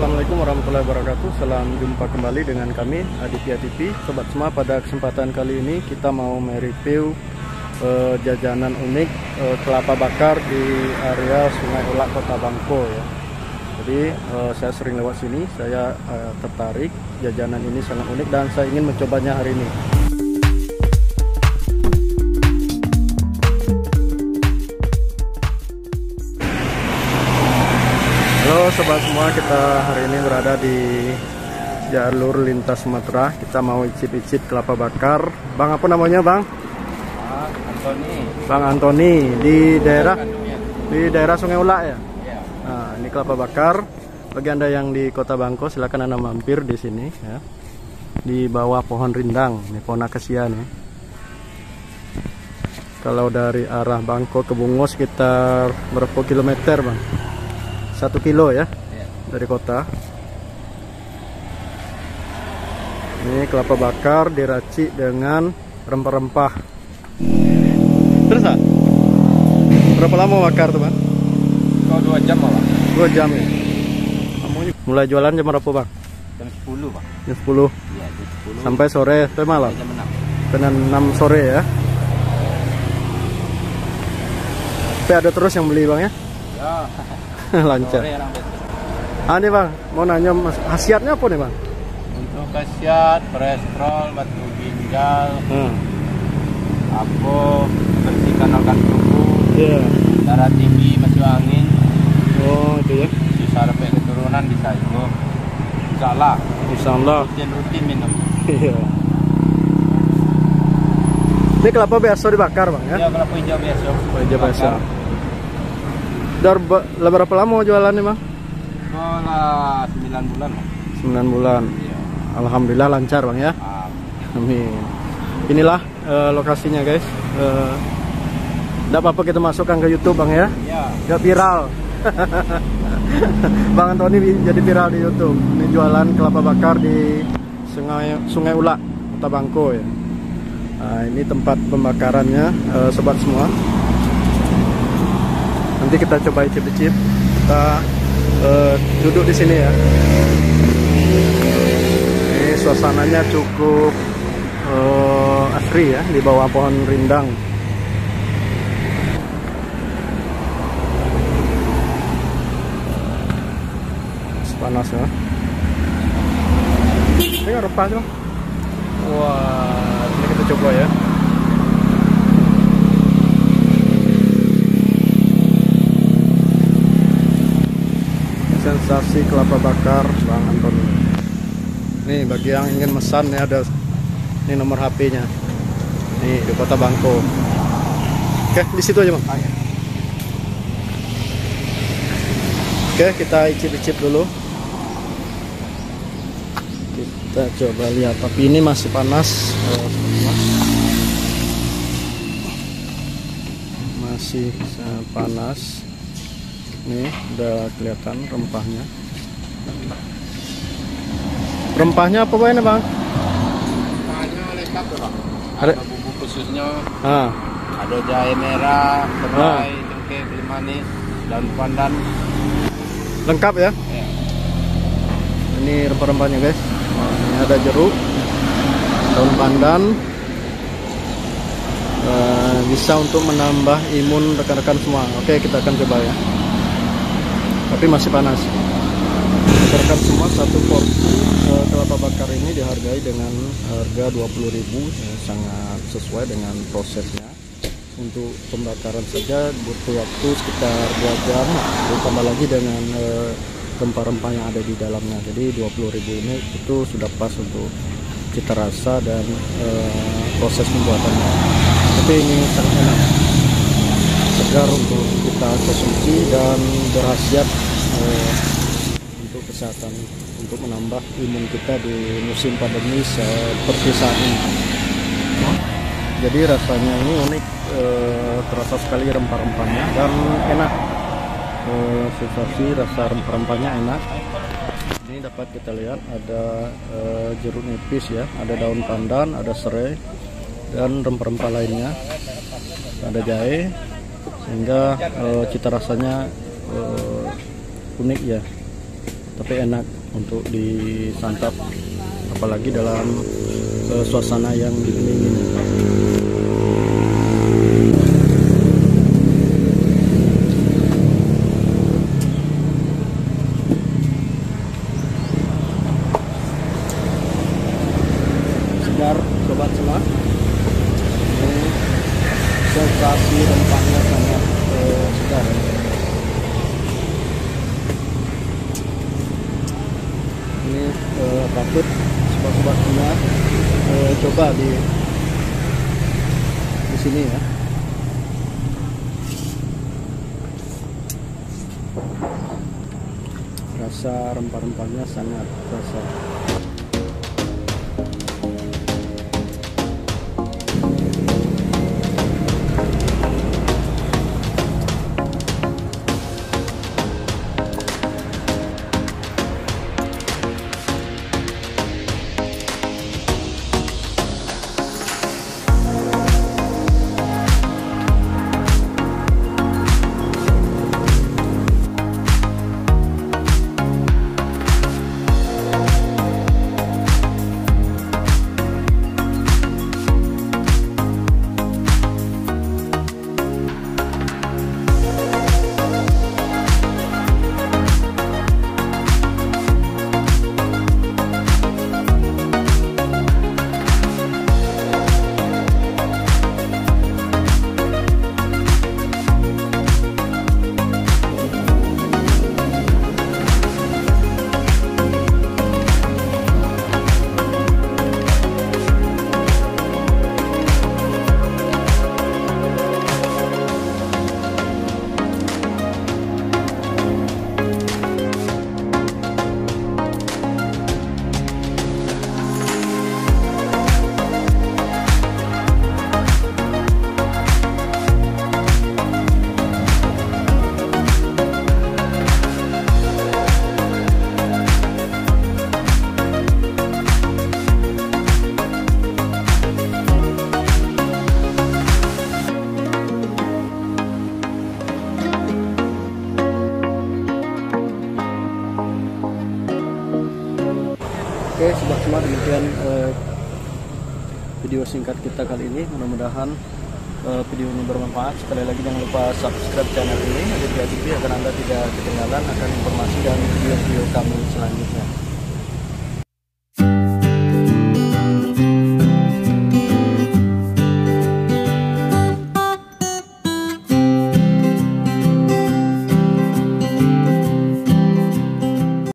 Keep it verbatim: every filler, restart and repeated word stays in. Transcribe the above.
Assalamualaikum warahmatullahi wabarakatuh. Salam jumpa kembali dengan kami Adivia T V. Sobat semua, pada kesempatan kali ini kita mau mereview uh, jajanan unik uh, kelapa bakar di area Sungai Ula, Kota Bangko ya. Jadi uh, saya sering lewat sini, saya uh, tertarik. Jajanan ini sangat unik dan saya ingin mencobanya hari ini. Halo sobat semua, kita hari ini berada di jalur lintas Sumatera. Kita mau icip-icip kelapa bakar. Bang, apa namanya bang? Bang Antoni. Bang Antoni di daerah di daerah Sungai Ula ya. Nah, ini kelapa bakar. Bagi anda yang di Kota Bangko, silakan anda mampir di sini ya. Di bawah pohon rindang, ini pohon akasia nih. Kalau dari arah Bangko ke Bungos sekitar berapa kilometer bang? Satu kilo ya, ya, dari kota. Ini kelapa bakar diracik dengan rempah-rempah. Terus ah? Berapa lama bakar tuh bang? Kalau dua jam malah. Dua jam ya. Mulai jualan jam berapa bang? Jam sepuluh bang. Jam sepuluh. Ya, jam sepuluh. Sampai sore, sampai malam. Jam enam. Sampai enam sore ya. Tapi ada terus yang beli bang ya? Ya. Lancar. Ah nih bang, mau nanya mas, khasiatnya apa nih bang? Untuk khasiat kolesterol, batu ginjal, hmm. apa, bersihkan organ tubuh, yeah. darah tinggi, masuk angin. Oh itu ya? Bisa sampai keturunan bisa juga. Insya Allah. Insya Allah. Rutin-rutin minum. Iya. Ini kelapa biasa dibakar bang ya? Iya, kelapa hijau biasa. Kelapa hijau biasa. Udah berapa lama jualan nih bang? Oh, lah sembilan bulan bang. sembilan bulan iya. Alhamdulillah lancar bang ya. Amin. Inilah uh, lokasinya guys. uh, Gak apa-apa kita masukkan ke YouTube bang ya. Iya. Gak viral. Bang Anthony jadi viral di YouTube. Ini jualan kelapa bakar di Sungai Sungai Ula, Kota Bangko ya. Nah, ini tempat pembakarannya uh, sobat semua. Nanti kita coba icip-icip. Kita uh, duduk di sini ya. Ini suasananya cukup uh, asri ya, di bawah pohon rindang. Panas ya. Ini rempah aja. Wah, ini kita coba ya. Sensasi kelapa bakar Bang Antoni. Nih bagi yang ingin mesan nih ada ini nomor H P-nya. Nih di Kota Bangko. Oke, di situ aja bang. Oke, kita icip-icip dulu. Kita coba lihat. Tapi ini masih panas. Masih panas. Nih udah kelihatan rempahnya. Rempahnya apa banyak bang? Rempahnya lengkap ya bang. Ada bumbu khususnya. Ah. Ada jahe merah, serai, ah. cengkeh, beli manis, daun pandan. Lengkap ya? Ya. Ini rempah-rempahnya guys. Ini ada jeruk, daun pandan. Uh, bisa untuk menambah imun rekan-rekan semua. Oke, kita akan coba ya. Tapi masih panas. Rekan semua, satu porsi uh, kelapa bakar ini dihargai dengan harga dua puluh ribu, ya, sangat sesuai dengan prosesnya. Untuk pembakaran saja butuh waktu sekitar dua jam, ditambah lagi dengan uh, rempah-rempah yang ada di dalamnya. Jadi dua puluh ribu ini itu sudah pas untuk cita rasa dan uh, proses pembuatannya. Tapi ini sangat enak, segar untuk kita konsumsi dan berkhasiat eh, untuk kesehatan, untuk menambah imun kita di musim pandemi seperti saat ini. Jadi rasanya ini unik, eh, terasa sekali rempah-rempahnya dan enak. Eh, sensasi rasa rempah-rempahnya enak. Ini dapat kita lihat ada eh, jeruk nipis ya, ada daun pandan, ada serai dan rempah-rempah lainnya. Ada jahe. Sehingga uh, cita rasanya uh, unik ya. tapi enak untuk disantap, apalagi dalam uh, suasana yang dingin. Segar, sobat semua. Ini sensasi rempahnya sangat uh, segar. Ini uh, patut sobat-sobat semua eh, coba di di sini ya. Rasa rempah-rempahnya sangat terasa. Oke, sobat semua, demikian eh, video singkat kita kali ini. Mudah-mudahan eh, video ini bermanfaat. Sekali lagi jangan lupa subscribe channel ini, Adivia T V, agar Anda tidak ketinggalan akan informasi dan video-video kami selanjutnya.